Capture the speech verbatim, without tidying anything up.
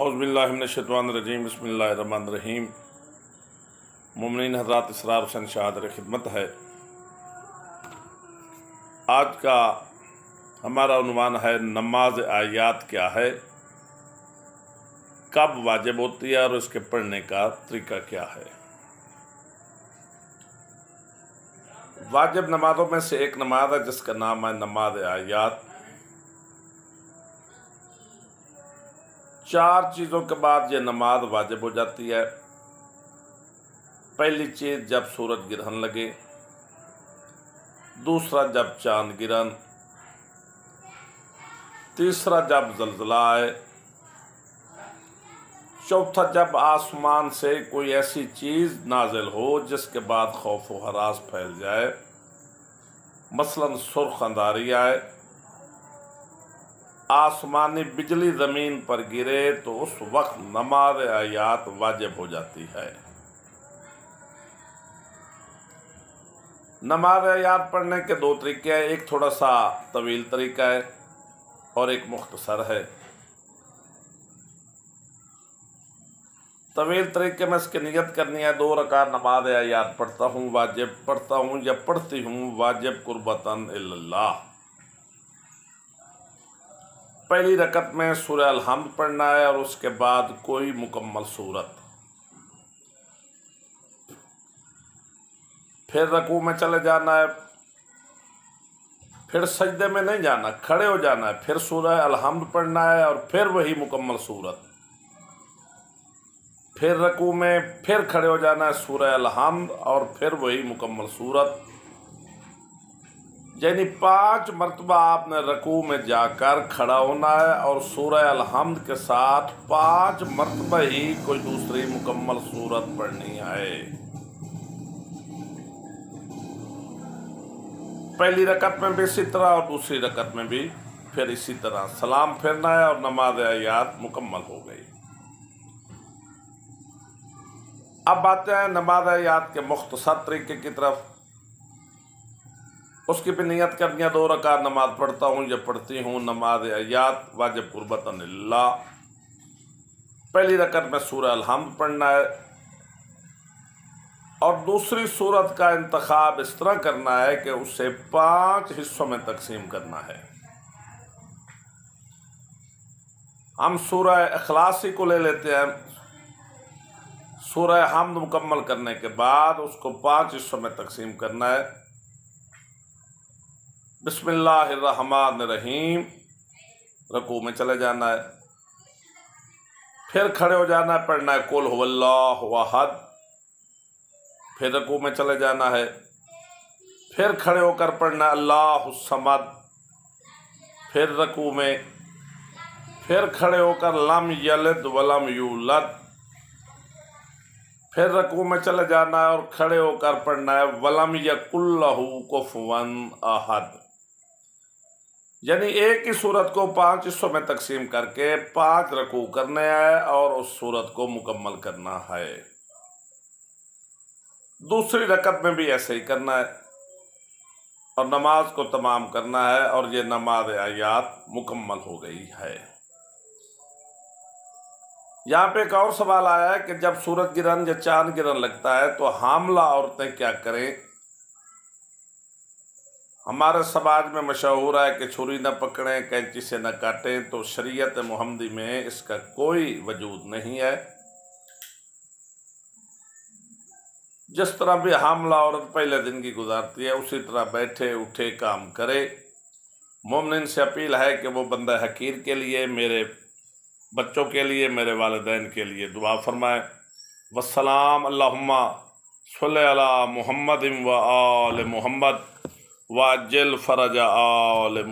औज़ुबिल्लाहि मिनश्शैतानिर्रजीम बिस्मिल्लाहिर्रहमानिर्रहीम। मुमिनीन हज़रात, इसरार हुसैन शाह खिदमत है। आज का हमारा उन्वान है नमाज आयात क्या है, कब वाजिब होती है और इसके पढ़ने का तरीका क्या है। वाजिब नमाजों में से एक नमाज है जिसका नाम है नमाज आयात। चार चीज़ों के बाद ये नमाज वाजिब हो जाती है। पहली चीज़ जब सूरज गिरहन लगे, दूसरा जब चांद गिरन, तीसरा जब जलजला आए, चौथा जब आसमान से कोई ऐसी चीज़ नाजिल हो जिसके बाद खौफ व हरास फैल जाए, मसलन सुर्ख अंधारी आए, आसमानी बिजली ज़मीन पर गिरे, तो उस वक्त नमाज आयात वाजिब हो जाती है। नमाज आयात पढ़ने के दो तरीके हैं, एक थोड़ा सा तवील तरीका है और एक मुख्तसर है। तवील तरीके में इसकी नियत करनी है, दो रकात नमाज आयात पढ़ता हूँ वाजिब, पढ़ता हूँ या पढ़ती हूँ वाजिब कुर्बतन इल्लल्लाह। पहली रकत में सूरह अलहम्द पढ़ना है और उसके बाद कोई मुकम्मल सूरत। फिर रकू में चले जाना है, फिर सजदे में नहीं जाना, खड़े हो जाना है, फिर सूरह अलहम्द पढ़ना है और फिर वही मुकम्मल सूरत। फिर रकू में फिर खड़े हो जाना है, सूरह अलहम्द और फिर वही मुकम्मल सूरत। यानी पाँच मरतबा आपने रकू में जाकर खड़ा होना है और सूरह अलहम्द के साथ पाँच मरतबा ही कोई दूसरी मुकम्मल सूरत पढ़नी है। पहली रकत में भी इसी तरह और दूसरी रकत में भी फिर इसी तरह सलाम फेरना है और नमाज आयात मुकम्मल हो गई। अब आते हैं नमाज आयात के मुख्तसर तरीके की तरफ। उसकी भी नियत करनी है, दो रकात नमाज पढ़ता हूँ या पढ़ती हूँ नमाज आयात वाजिब कुर्बतन लिल्लाह। पहली रकत में सूरह अलहम्द पढ़ना है और दूसरी सूरत का इंतखाब इस तरह करना है कि उसे पाँच हिस्सों में तकसीम करना है। हम सूरह इखलास ही को ले लेते हैं। सूरह हम्द मुकम्मल करने के बाद उसको पाँच हिस्सों में तकसीम करना है। बिस्मिल्लाहिर्रहमानिर्रहीम रकू में चले जाना है, फिर खड़े हो जाना है, पढ़ना है कुल हुवल्लाहु अहद। फिर रकू में चले जाना है, फिर खड़े होकर पढ़ना है अल्लाहुस्समद। फिर रकू में फिर खड़े होकर लम यलिद वलम यूलद। फिर रकू में चले जाना है और खड़े होकर पढ़ना है वलम यकुल लहू कुफुवन अहद। यानी एक ही सूरत को पाँच हिस्सों में तकसीम करके पाँच रकू करने हैं और उस सूरत को मुकम्मल करना है। दूसरी रकत में भी ऐसे ही करना है और नमाज को तमाम करना है और ये नमाज आयात मुकम्मल हो गई है। यहाँ पे एक और सवाल आया है कि जब सूरज गिरहन या चांद गिरहन लगता है तो हामला औरतें क्या करें। हमारे समाज में मशहूर है कि छुरी न पकड़ें, कैंची से न काटें, तो शरीयत मुहम्मदी में इसका कोई वजूद नहीं है। जिस तरह भी हामला औरत पहले दिन की गुजारती है उसी तरह बैठे उठे काम करे। मोमिन से अपील है कि वो बंदा हकीर के लिए, मेरे बच्चों के लिए, मेरे वालिदैन के लिए दुआ फरमाएँ। वस्सलाम अल्लाहुम्मा सल्ली अला मुहम्मद व आल मुहम्मद वाजिल फरज आल।